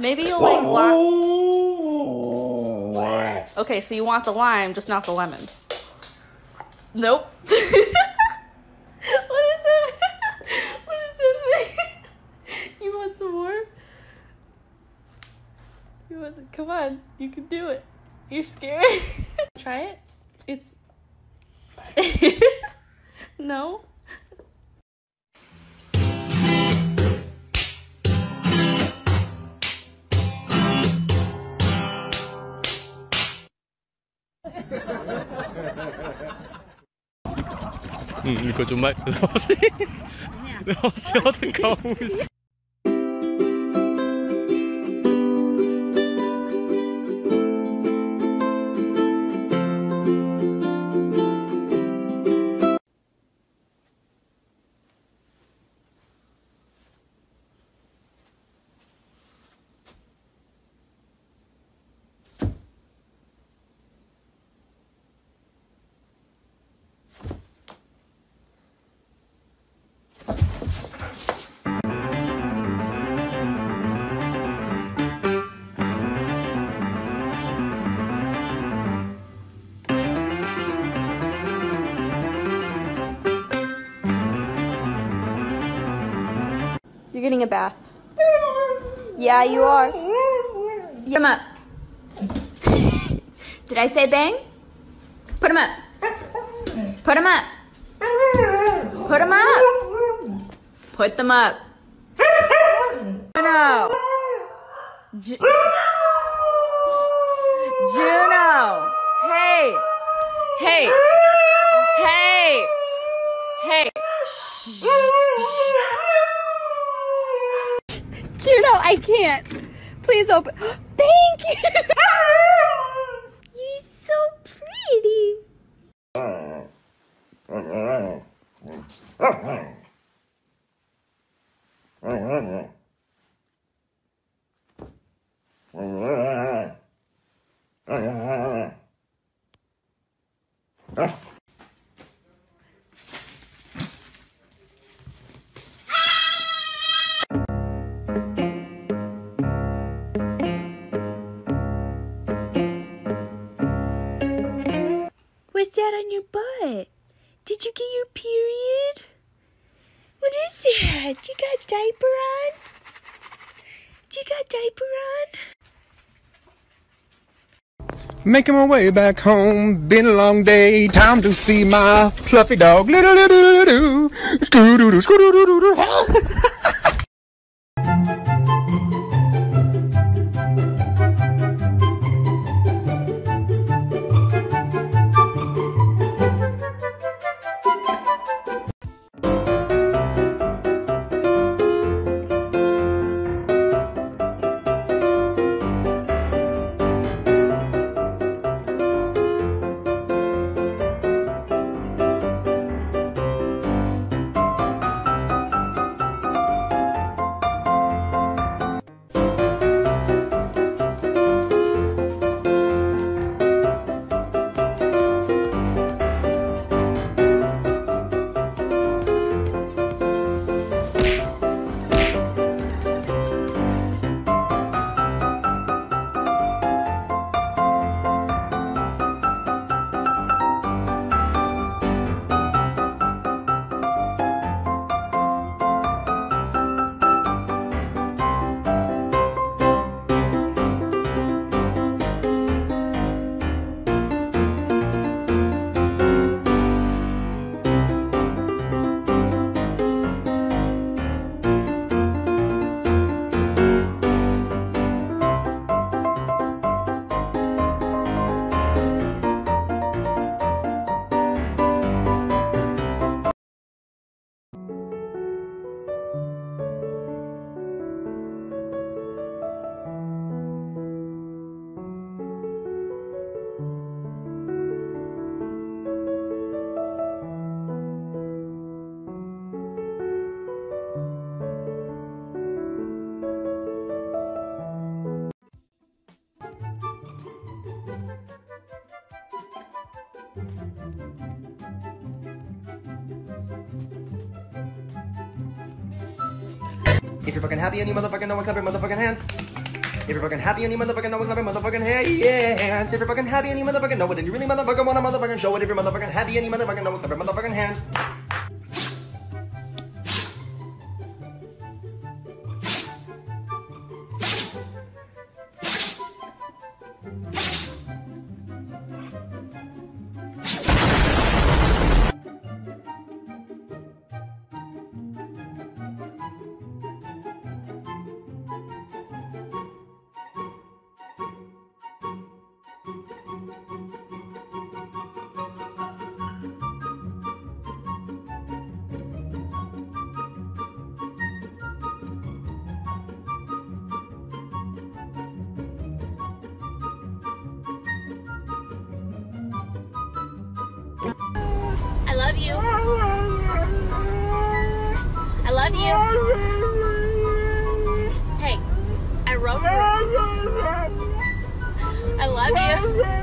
Maybe you'll like lime. Okay, so you want the lime, just not the lemon. Nope. What is it? What is it? You want some more? You want some? Come on, you can do it. You're scared. Try it. It's no. 이거 좀 말. 내가 쓰던 가오스. You're getting a bath. Yeah, you are. Put him up. Did I say bang? Put him up. Put him up. Put him up. Put them up. Juno. Juno. Hey. Hey. Hey. Hey. Shh. Juno, I can't. Please open. Thank you. You're so pretty. What's that on your butt? Did you get your period? What is that? You got diaper on? You got diaper on? Making my way back home. Been a long day. Time to see my fluffy dog. Little doo doo doo. Scoo doo doo. Scoo doo doo doo doo. If you're fucking happy and you motherfucking know it, clap your motherfucking hands. If you're fucking happy, any motherfucker know what I'm motherfucking hands. If you're fucking happy, any motherfucker know what, and you really motherfucker want a motherfucking show it. If you're motherfucking happy, any motherfucker know what motherfucking hands. I love you. I love you. Hey, I love you. I love you.